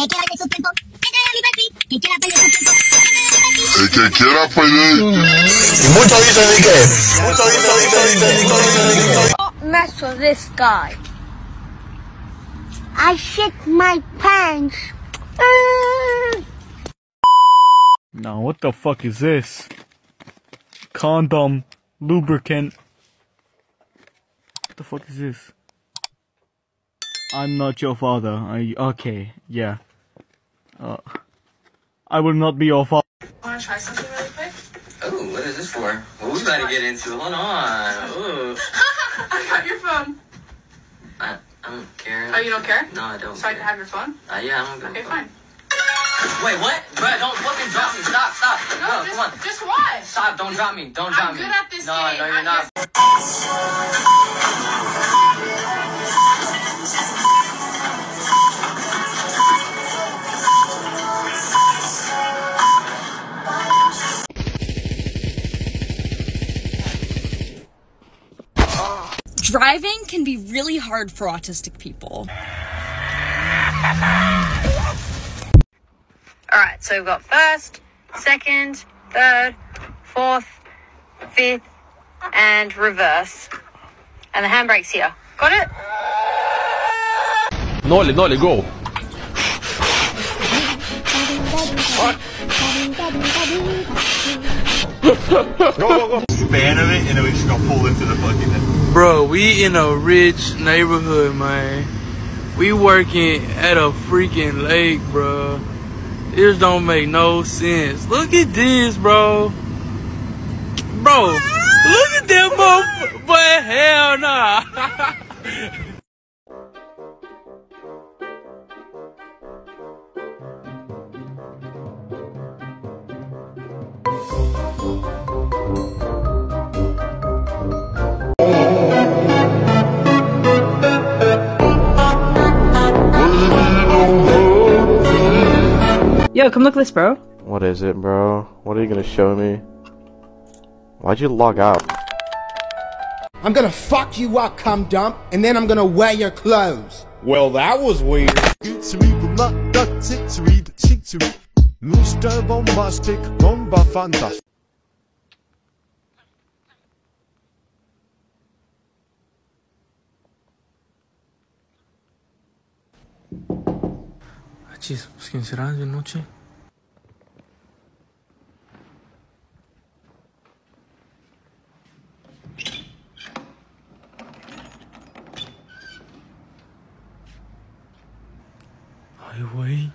que quiera de su tiempo. El que quiera pedir. Y muchos dicen de qué. Muchos dicen. Don't mess with this guy. I shit my pants. Now what the fuck is this? Condom, lubricant. What the fuck is this? I'm not your father. Okay, yeah. I will not be your father. Wanna try something really quick? Ooh, what is this for? Well, we gotta get into. Hold on. Ooh. I got your phone. I don't care. Oh, you don't care? No, I don't. So I can have your phone? Yeah, I don't care. Okay, fine. Wait, what? Bro, don't fucking drop me. Stop. No, come on. Just what? Stop, don't drop me. Don't drop me. I'm good at this game. No, you're not. Driving can be really hard for autistic people. Alright, so we've got first, second, third, fourth, fifth, and reverse. And the handbrake's here. Got it? Nolly, go. Go. Fan of it, and then we just gonna pull into the fucking thing. Bro, we in a rich neighborhood, man. We working at a freaking lake, bro. This don't make no sense. Look at this, bro. Bro, look at that, bro. But hell nah. Yo, come look at this, bro. What is it, bro? What are you gonna show me? Why'd you log out? I'm gonna fuck you up, cum dump, and then I'm gonna wear your clothes. Well, that was weird. Mr. Bombastic, Bomba Fantastic. ¿Quién será de noche? Ay, güey.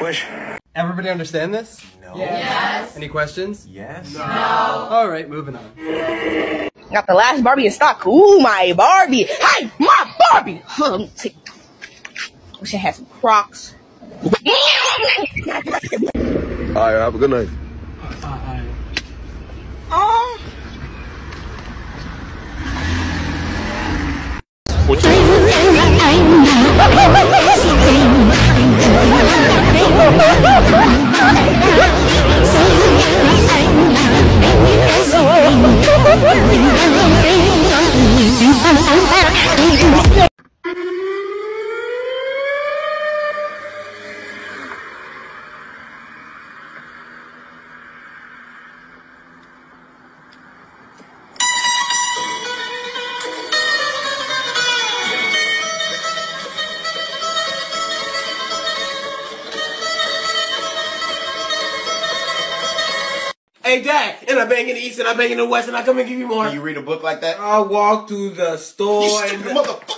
Push. Everybody understand this? No. Yes. Any questions? Yes. No. All right, moving on. Got the last Barbie in stock. Ooh, my Barbie. Hey, my Barbie. Huh, let me see. Wish I had some Crocs. All right, have a good night. What you Hey, Dad, and I bang in the east and I bang in the west and I come and give you more. Do you read a book like that? I walk through the store and the motherfucker.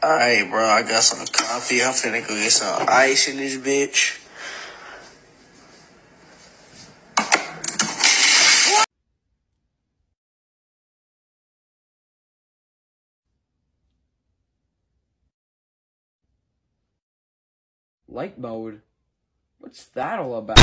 Alright, bro, I got some coffee. I'm finna go get some ice in this bitch. Light mode? What's that all about?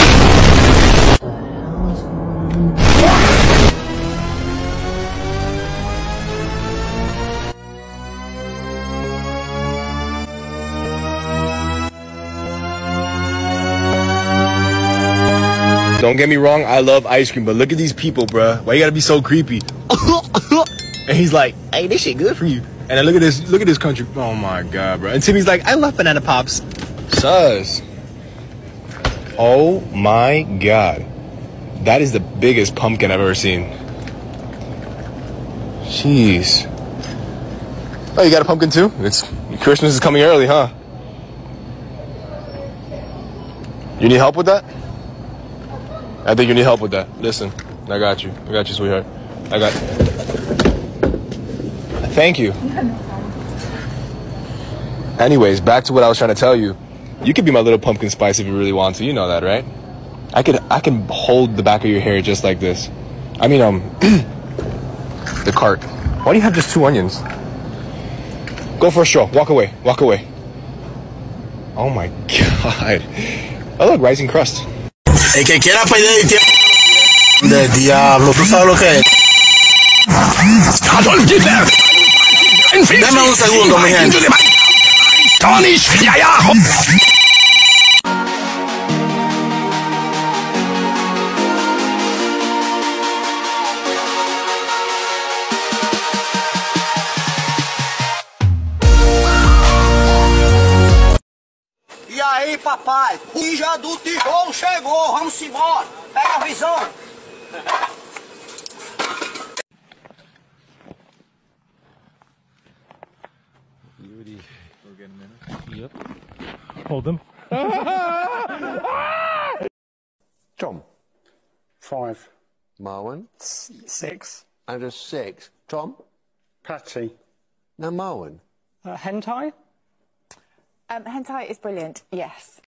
Don't get me wrong, I love ice cream, but look at these people, bruh. Why you gotta be so creepy? And he's like, hey, this shit good for you. And then look at this country. Oh my god, bruh. And Timmy's like, I love banana pops. Sus. Oh my god. That is the biggest pumpkin I've ever seen. Jeez. Oh, you got a pumpkin too? It's Christmas is coming early, huh? You need help with that? I think you need help with that. Listen, I got you. I got you, sweetheart. I got you. Thank you. Anyways, back to what I was trying to tell you. You could be my little pumpkin spice if you really want to. You know that, right? I can hold the back of your hair just like this. I mean, the cart. Why do you have just two onions? Go for a stroll. Walk away. Walk away. Oh my god. Oh look, rising crust. El que quiera pedir el tiempo del diablo, tú sabes lo que es. Dame un segundo, mi gente. Tony, ya, ya. Aí, papai, o ninja do tijolo chegou, vamos embora, pega a visão. Yuri, we're getting in it. Yep. Hold them. Tom. 5. Marwan. 6. And a 6. Tom. Patty. Now Marwan. Hentai? Hentai is brilliant, yes.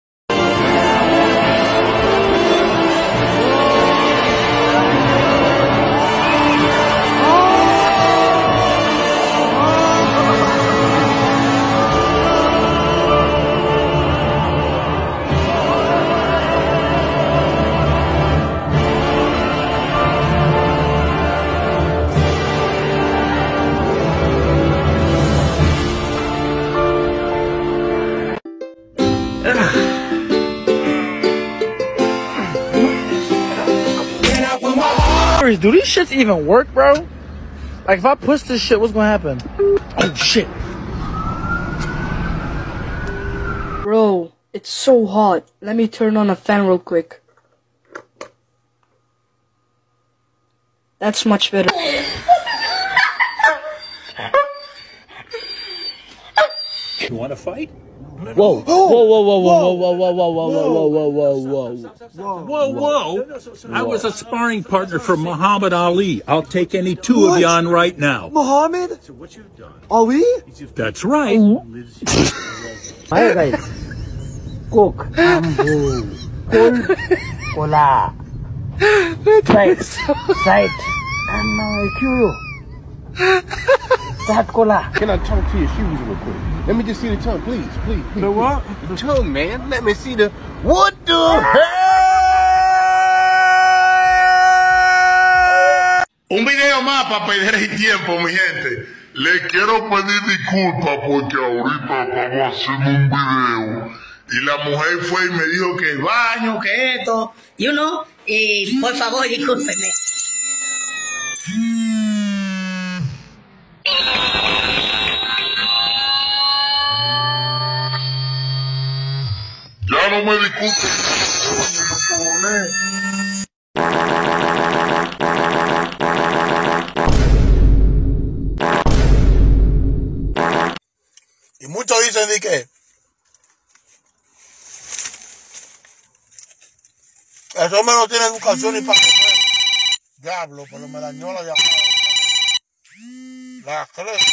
Do these shits even work, bro? Like, if I push this shit, what's gonna happen? Oh, shit. Bro, it's so hot. Let me turn on a fan real quick. That's much better. You wanna fight? Whoa! Whoa! Whoa! Whoa! Whoa! Whoa! Whoa! Whoa! Whoa! Whoa! Whoa! Whoa! Whoa! Whoa! I was a sparring partner for Muhammad Ali. I'll take any two of you on right now. Muhammad? So what you've done? Ali? That's right. Hi guys. Coke. Cola. Sprite. Sprite. And Kuro. That cola. Can I talk to your shoes real quick? Let me just see the tongue, please, please. The what? The tongue, man. Let me see the... What the hell? Un video más para perder el tiempo, mi gente. Les quiero pedir disculpas porque ahorita estamos haciendo un video y la mujer fue y me dijo que baño, que esto, y uno, y por favor, discúlpenme. Ya no me disculpen. Y muchos dicen de que eso me lo tiene educación y para comer. Diablo, pero me dañó la llamada. La cresta.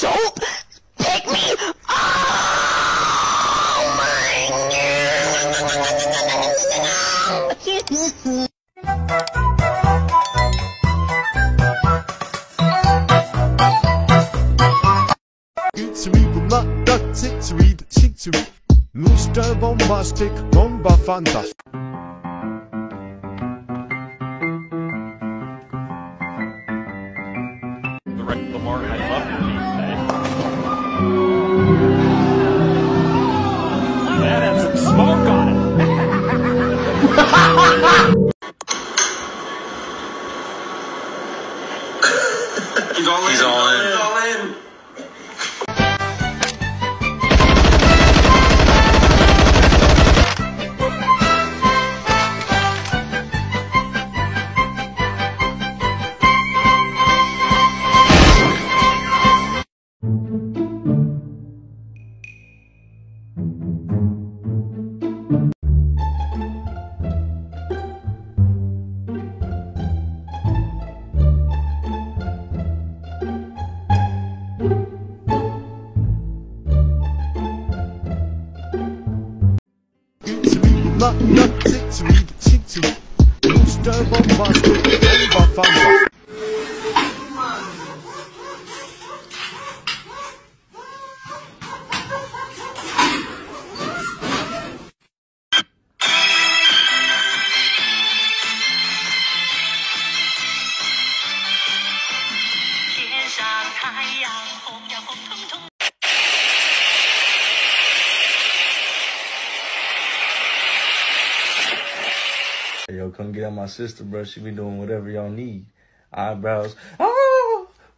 Don't pick me up! Oh my God! Monster bombastic, bomba fantastic. The right Lamar, I love your team. That has some smoke on it. He's all in. He's all in. He's all in. Yo, come get at my sister, bro. She be doing whatever y'all need. Eyebrows. Ah!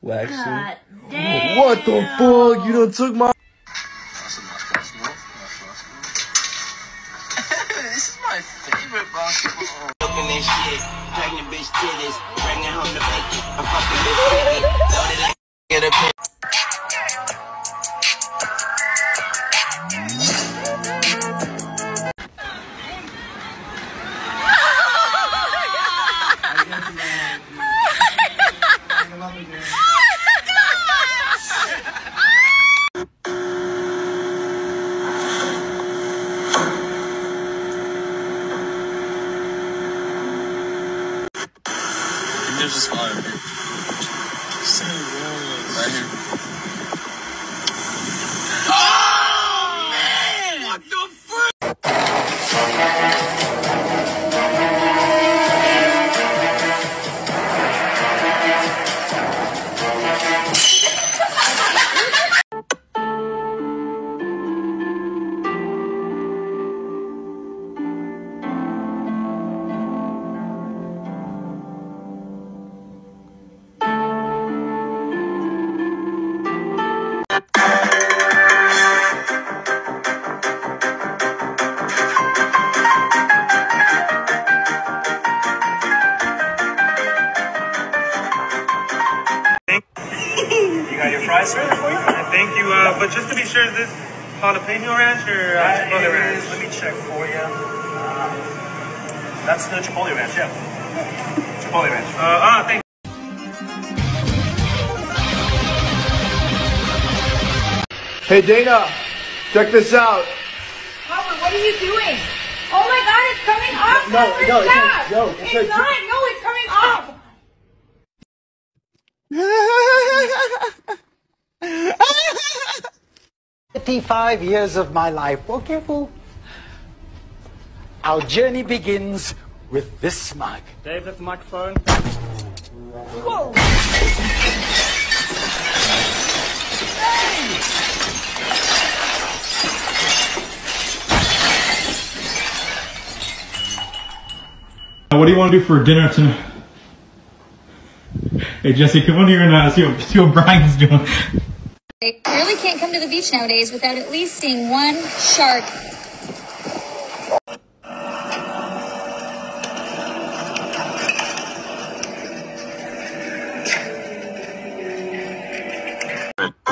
Waxing. God damn. What the fuck? You done took my... That's a nice basketball. This is my favorite basketball. Looking at shit. Dragging bitch titties. Bringing home the bacon. I'm fucking bitch titties. Loaded like get a pin. There's a spot over here. Just right here. Oh, man! What the but just to be sure, is this jalapeno ranch or chipotle ranch? Let me check for you. That's the chipotle ranch, yeah. Chipotle ranch. Thank you. Hey Dana, check this out. Papa, what are you doing? Oh my God, it's coming off. No, it's coming off. 55 years of my life. Oh, careful. Our journey begins with this mug. Dave, that's the microphone. Whoa. Hey. What do you want to do for dinner tonight? Hey, Jesse, come on here and see what Brian's doing. I really can't come to the beach nowadays without at least seeing one shark.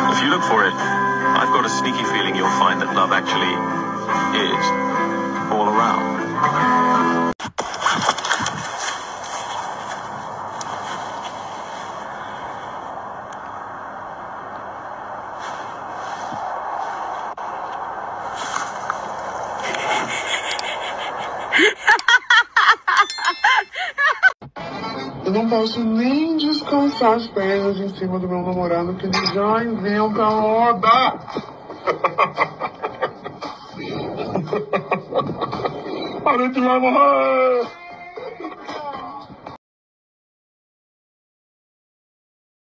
If you look for it, I've got a sneaky feeling you'll find that love actually is all around. não posso nem descansar as pernas em cima do meu namorado, que ele já inventa a roda. Parei de lá morrer.